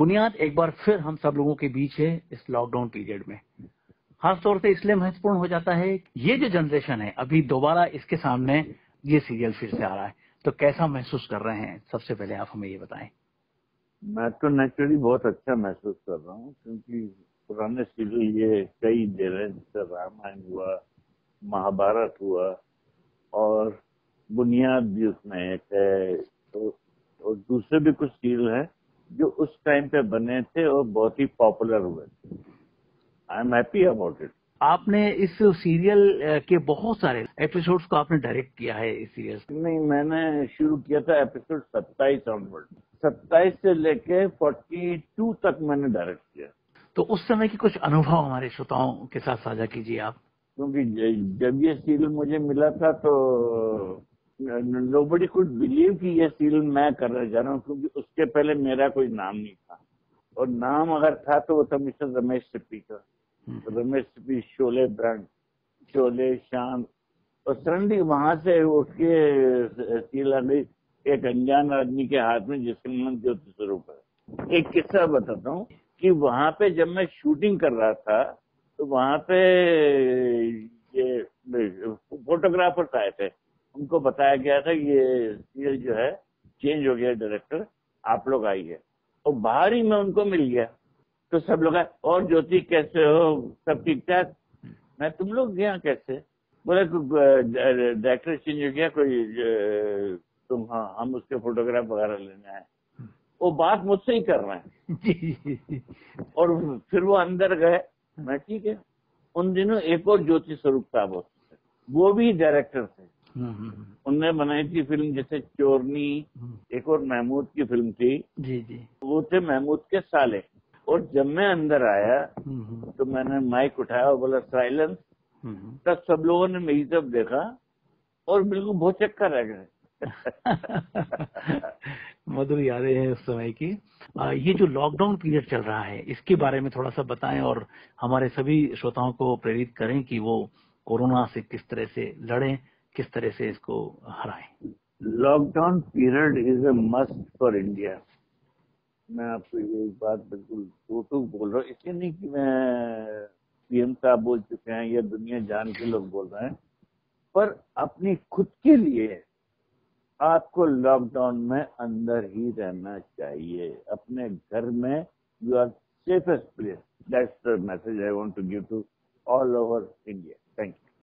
बुनियाद एक बार फिर हम सब लोगों के बीच है इस लॉकडाउन पीरियड में। खास तौर से इसलिए महत्वपूर्ण हो जाता है ये जो जनरेशन है अभी दोबारा इसके सामने ये सीरियल फिर से आ रहा है, तो कैसा महसूस कर रहे हैं, सबसे पहले आप हमें ये बताएं। मैं तो नेचुरली बहुत अच्छा महसूस कर रहा हूँ, क्योंकि पुराने सीरियल ये कई देर जैसे रामायण हुआ, महाभारत हुआ और बुनियाद भी उसमें एक है, तो और दूसरे भी कुछ सीरियल हैं जो उस टाइम पे बने थे और बहुत ही पॉपुलर हुए थे। I am happy about it. आपने इस सीरियल के बहुत सारे एपिसोड्स को आपने डायरेक्ट किया है इस सीरियल से? नहीं, मैंने शुरू किया था एपिसोड 27 ऑनवर्ड, 27 से लेके 42 तक मैंने डायरेक्ट किया। तो उस समय के कुछ अनुभव हमारे श्रोताओं के साथ साझा कीजिए आप। क्योंकि जब ये सीरियल मुझे मिला था तो नोबडी कुड बिलीव कि ये सीरियल मैं करने जा रहा हूँ, क्योंकि उसके पहले मेरा कोई नाम नहीं था, और नाम अगर था तो वो था मिस्टर रमेश सिप्पी का। रमेश सिप्पी शोले ब्रांड, शोले शाम और सरंडी, वहां से उठ के सीरियल आ गई एक अनजान आदमी के हाथ में जिसका नाम ज्योति सरूप है। एक किस्सा बताता हूँ कि वहां पे जब मैं शूटिंग कर रहा था तो वहां पे ये फोटोग्राफर्स आए थे, उनको बताया गया था ये सीरियल जो है चेंज हो गया डायरेक्टर, आप लोग आइए। और बाहर ही मैं उनको मिल गया तो सब लोग आए, और ज्योति कैसे हो, सब ठीक ठाक। मैं तुम लोग यहाँ कैसे? बोले डायरेक्टर चेंज हो गया कोई, तुम हाँ हम उसके फोटोग्राफ वगैरह लेने आए। वो बात मुझसे ही कर रहे हैं। और फिर वो अंदर गए, मैं ठीक है। उन दिनों एक और ज्योति स्वरूप साहब होते थे, वो भी डायरेक्टर थे, उनने बनाई थी फिल्म जैसे चोरनी, एक और महमूद की फिल्म थी। जी जी, वो थे महमूद के साले। और जब मैं अंदर आया तो मैंने माइक उठाया और बोला साइलेंस, तब सब लोगों ने मेरी तरफ देखा और बिल्कुल बहुत चक्कर रह गए। मधुर यादें हैं उस समय की। ये जो लॉकडाउन पीरियड चल रहा है इसके बारे में थोड़ा सा बताएं और हमारे सभी श्रोताओं को प्रेरित करें कि वो कोरोना से किस तरह से लड़ें, किस तरह से इसको हराएं। Lockdown period is a must for India. मैं आपको ये बात बिल्कुल टूटू बोल रहा हूँ, इसलिए नहीं कि मैं पीएम साहब बोल चुके हैं या दुनिया जान के लोग बोल रहे हैं, पर अपनी खुद के लिए आपको लॉकडाउन में अंदर ही रहना चाहिए, अपने घर में। You are safest place, that's the message I want to give to all over India. Thank you.